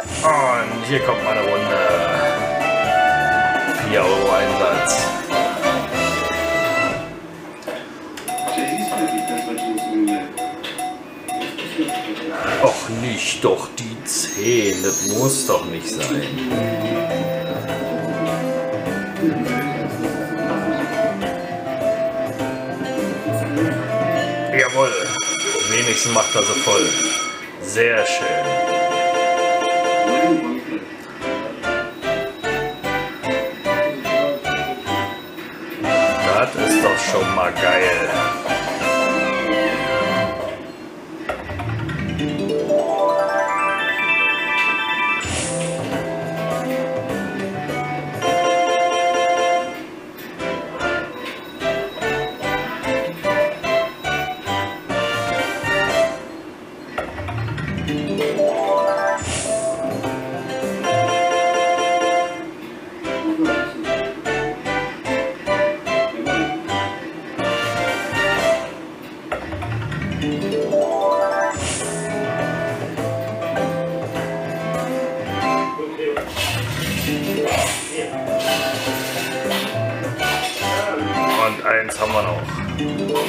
Und hier kommt meine Runde. 4 Euro Einsatz. Och nicht, doch die 10, das muss doch nicht sein. Jawohl, wenigstens macht er so voll. Sehr schön. Das ist doch schon mal geil. Und eins haben wir noch.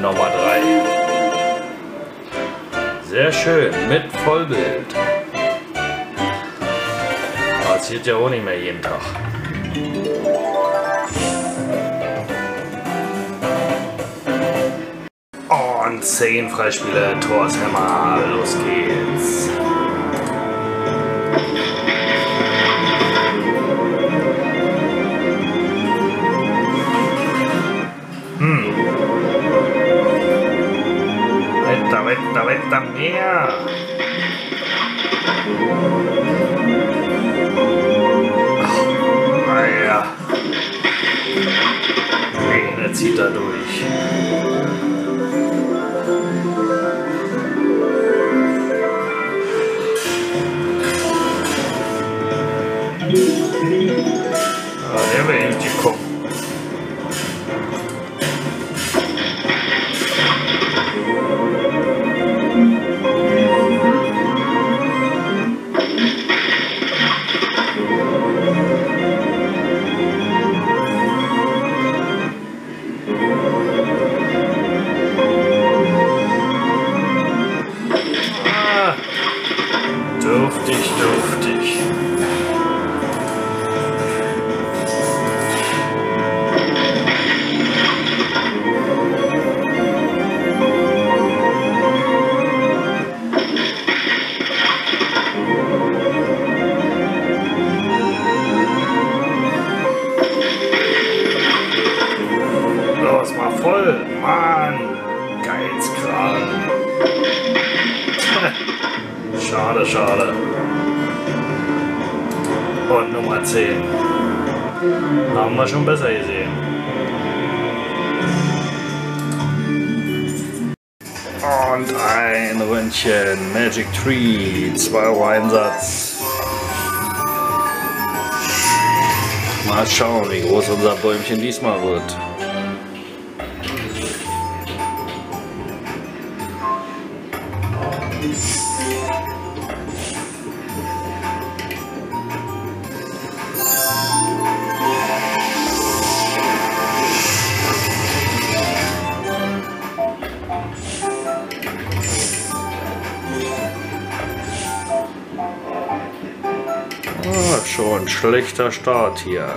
Nummer 3. Sehr schön, mit Vollbild. Passiert ja auch nicht mehr jeden Tag. Und 10 Freispiele, Thor's Hammer, los geht's. Wetter mehr. Ach, naja. Regnet zieht da durch. Ah, der will nicht gekommen. Dürftig. Das war voll, Mann. Geizkram. Schade, schade. Und Nummer 10. Haben wir schon besser gesehen. Und ein Ründchen. Magic Tree. 2 Euro Einsatz. Mal schauen, wie groß unser Bäumchen diesmal wird. Schon schlechter Start hier.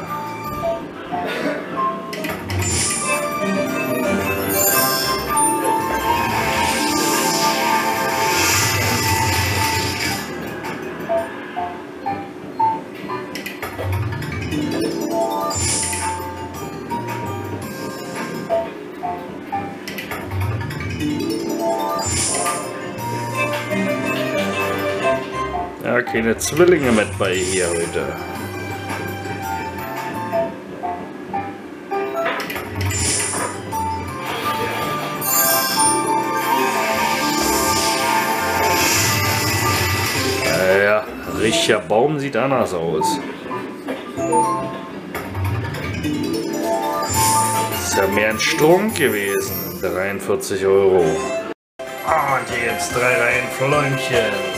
Ja, keine Zwillinge mit bei hier heute. Ja, richtiger Baum sieht anders aus. Ist ja mehr ein Strunk gewesen. 43 Euro. Und jetzt 3 Reihen Fläumchen.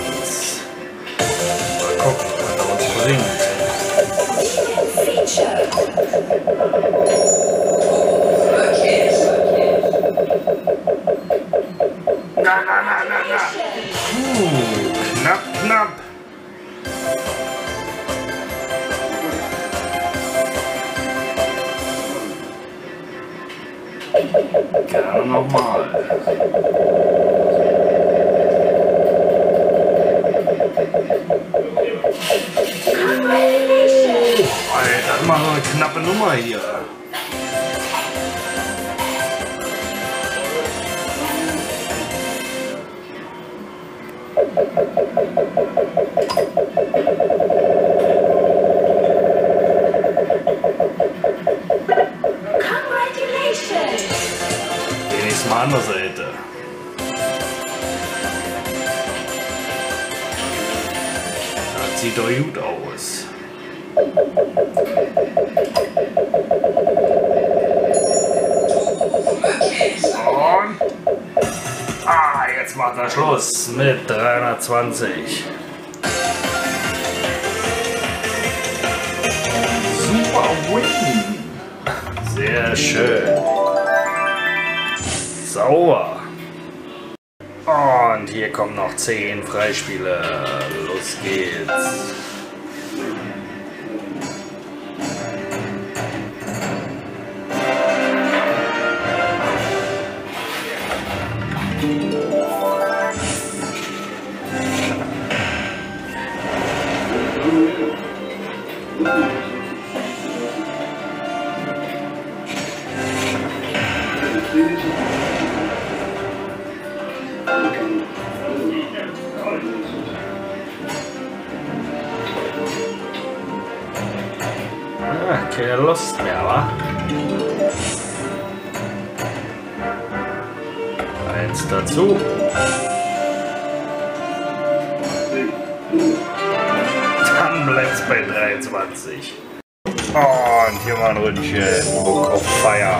Mit 320. Super Win. Sehr schön. Sauer. Und hier kommen noch 10 Freispiele. Los geht's. Book of Fire.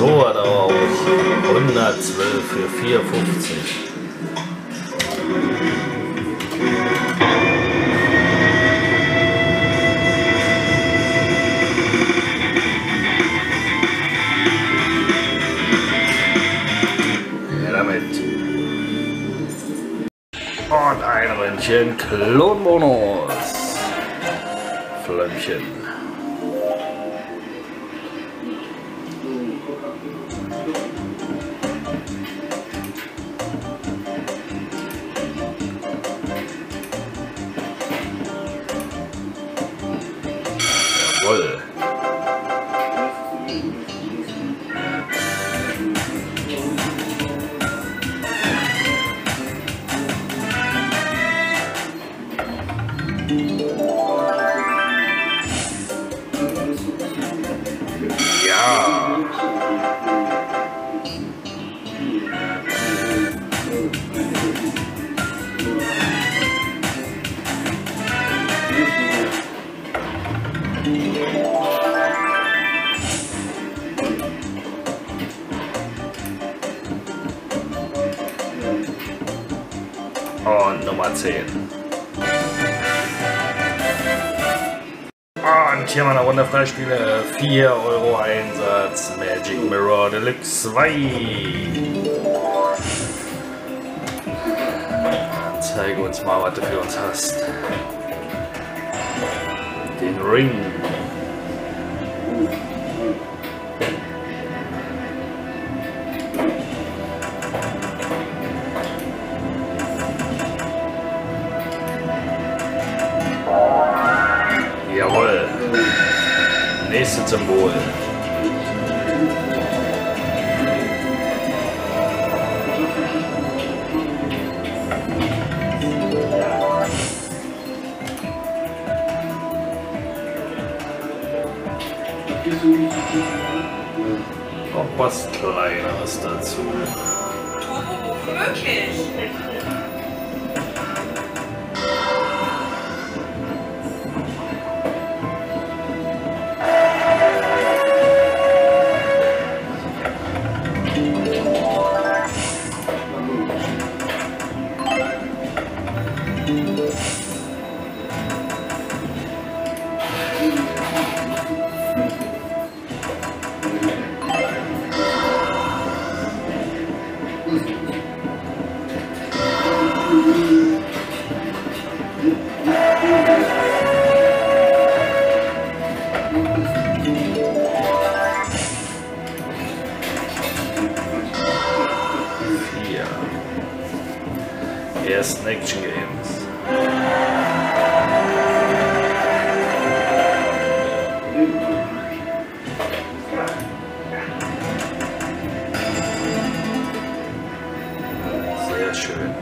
So hat er auch 112 für 4,50. Und ein Röntchen Klonbonus. Flämmchen. Jawohl. Und Nummer 10. Und hier mal eine Runde Freispiele. 4 Euro Einsatz. Magic Mirror Deluxe 2. Zeig uns mal, was du für uns hast. Den Ring. Jawohl. Nächstes Symbol. Auch was Kleineres dazu. Wirklich? Ersten Action Games. Sehr schön.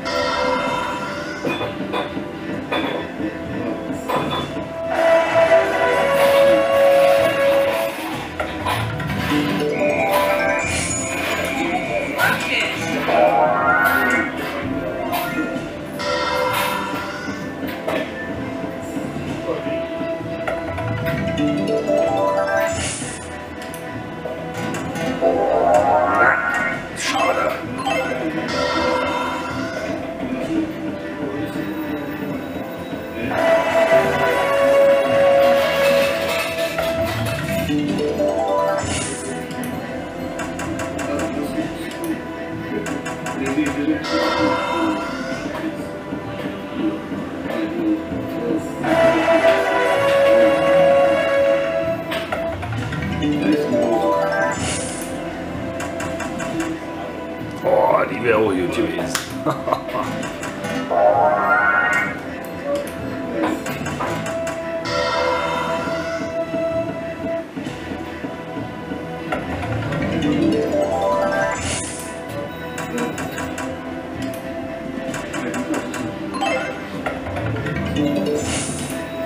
Oh, die wäre auch gut gewesen.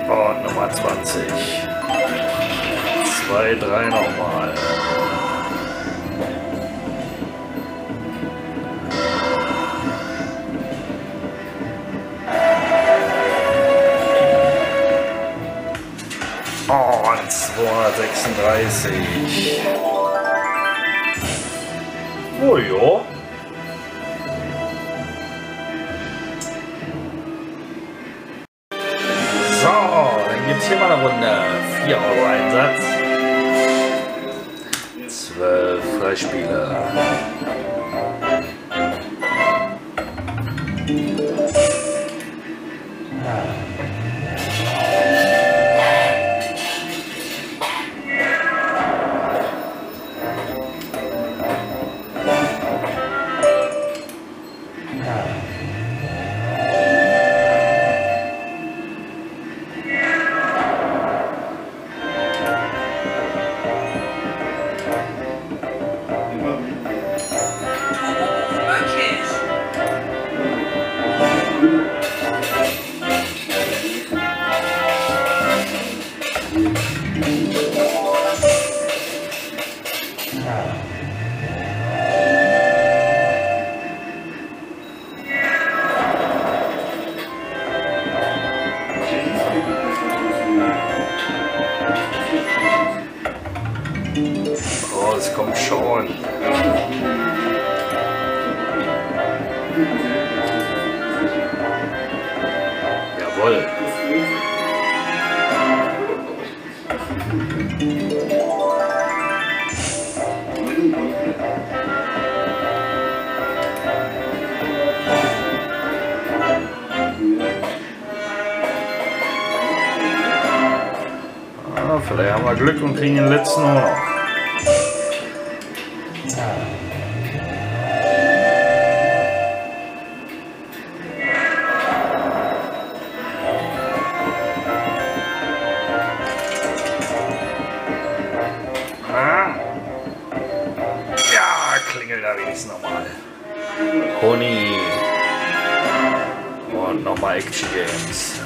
Und Nummer 20. 2, 3 nochmal. Oh, 236. warrior. So, dann gibt es hier mal eine Runde 4 Euro Einsatz. 12 Freispiele. Oh, es kommt schon. Jawohl. Ah, vielleicht haben wir Glück und kriegen den letzten auch noch. Nochmal. Honey. Und nochmal Action Games.